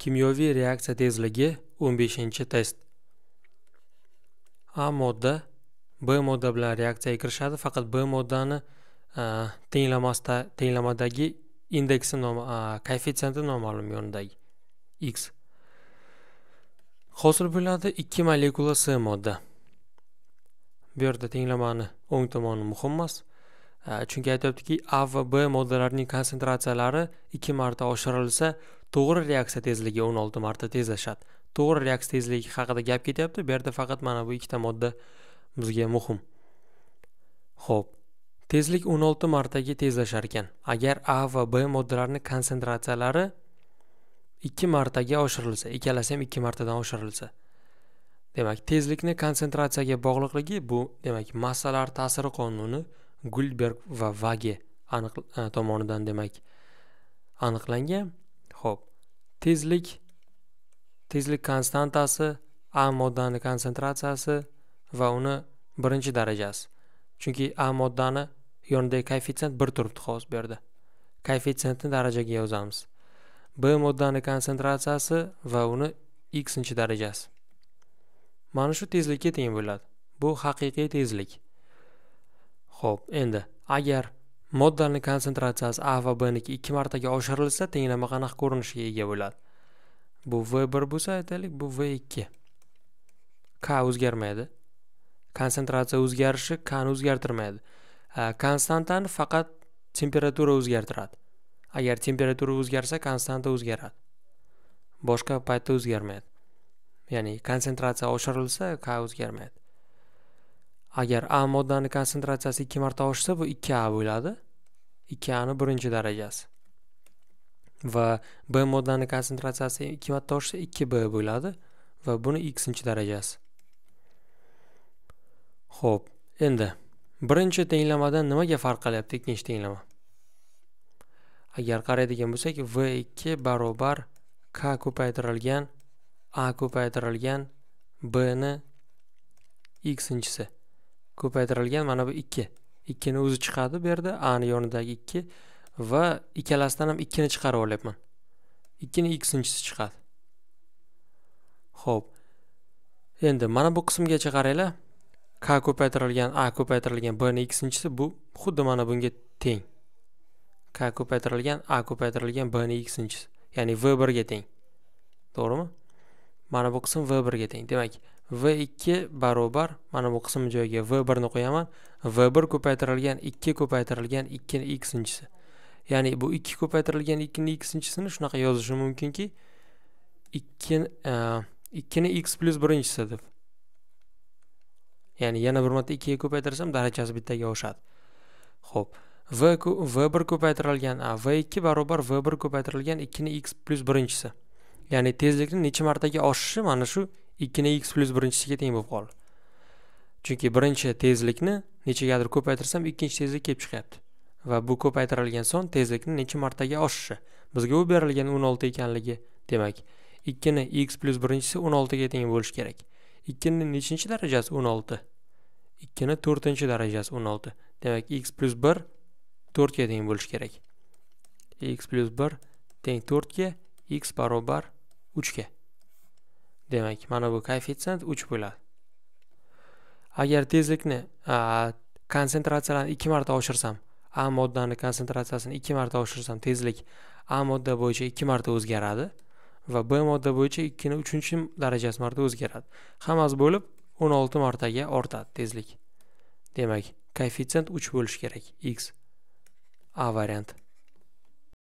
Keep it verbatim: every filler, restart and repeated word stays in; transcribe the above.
Kimyoviy reaksiya tezligi o'n beshinchi test. A modda B modda bilan reaksiyaga kirishadi, faqat B moddani tenglamasida tenglamadagi indeksi nomi koeffitsiyenti noma'lum yonidagi x. Hosil bo'ladi ikki molekula C modda. Bu yerda tenglamani o'ng tomoni muhim emas. Chunki aytayaptiki, A va B moddalarning konsentratsiyalari ikki marta oshirilsa, to'g'ri reaksiya tezligi o'n olti marta tezlashadi. To'g'ri reaksiya tezligi haqida gap ketyapti. Bu yerda faqat mana bu ikkita modda bizga muhim. Xo'p, tezlik o'n olti martaga tezlashar ekan. Agar A va B moddalarning konsentratsiyalari ikki martaga oshirilsa, ikkalasi ham ikki martadan oshirilsa, demak, tezlikni konsentratsiyaga bog'liqligi bu, demak, massalar ta'siri qonuni Goldberg va Vage aniq tomonidan demak aniqlangan. Xo'p, tezlik tezlik konstantasi A moddani konsentratsiyasi va uni birinchi darajasi. Chunki A moddani yonidagi koeffitsient bir turibdi, xolos bu yerda. Koeffitsiyentni darajaga yozamiz. B moddani konsentratsiyasi va uni x-chi darajasi. Mana shu tezlikka teng bo'ladi. Bu haqiqiy tezlik. Xo'p, endi agar moddaning konsentratsiyasi A va B'niki ikki martaga oshirilsa, tenglama qanaqa ko'rinishga ega bo'ladi? Bu V bir bo'lsa, aytaylik, bu V ikki. K o'zgarmaydi. Konsentratsiya o'zgarishi K ni o'zgartirmaydi. Konstantani faqat temperatura o'zgartiradi. Agar temperatura o'zgarsa, konstanta o'zgaradi. Boshqa paytda o'zgarmaydi. Ya'ni konsentratsiya oshirilsa, K o'zgarmaydi. Agar A moddani konsentratsiyasi ikki marta oshsa, bu ikki A bo'ladi. ikki A ni birinchi darajasi. Va B moddani konsentratsiyasi ikki marta oshsa, ikki B bo'ladi va buni x-chi darajasi. Xo'p, endi birinchi tenglamadan nimaga farq qilyapti ikkinchi tenglama? Agar qaraydigan bo'lsak, V ikki barobar K ko'paytirilgan A ko'paytirilgan B ni x-chisi ko'paytirilgan, mana bu ikki. ikki ni o'zi chiqadi bu yerda, A ni yonidagi ikki va ikkalasidan ham ikki ni chiqarib olyapman. ikki ni x-chisi chiqadi. Xo'p. Endi mana bu qismgacha qaranglar. K ko'paytirilgan A ko'paytirilgan B ni x-chisi bu xuddi mana bunga teng. K ko'paytirilgan A ko'paytirilgan B ni x-chisi, ya'ni V bir ga teng. To'g'rimi? Mana bu qism V bir ga teng. Demak, V ikki barobar mana bu qism joyiga V bir ni qo'yaman. V bir ko'paytirilgan ikki ko'paytirilgan ikki ni x-chisi. Ya'ni bu ikki ko'paytirilgan ikki ni x-chisini shunaqa yozishim mumkinki, ikki ni x plus bir-chisi deb. Ya'ni yana bir marta ikki ga ko'paytirsam darajasi bittaga oshadi. Xo'p, V V bir ko'paytirilgan A V ikki barobar V bir ko'paytirilgan ikki ni x plus bir-chisi. Ya'ni tezlikni necha martaga oshishi mana shu ikki ni x plus bir-chisiga teng bo'lib qoldi. Chunki birinchi tezlikni nechagadir ko'paytirsam, ikkinchi tezlik kelib chiqyapti. Va bu ko'paytirilgan son tezlikni necha martaga oshishi. Bizga u berilgan o'n olti ekanligi, demak, ikki ni x plus bir-chisi o'n olti ga teng bo'lishi kerak. ikki ni nechinchi darajasi o'n olti? ikki ni to'rtinchi darajasi o'n olti. Demak, x plus bir to'rt ga teng bo'lishi kerak. x plus bir teng to'rt ga, x barobar uch ga. Demak, mana bu koeffitsient uch bo'ladi. Agar tezlikni konsentratsiyalarni ikki marta oshirsam, A moddaning konsentratsiyasini ikki marta oshirsam, tezlik A modda bo'yicha ikki marta o'zgaradi va B modda bo'yicha ikki ni uchinchi darajasi marta o'zgaradi. Hammasi bo'lib o'n olti martaga ortadi tezlik. Demak, koeffitsient uch bo'lishi kerak, x. A varianti.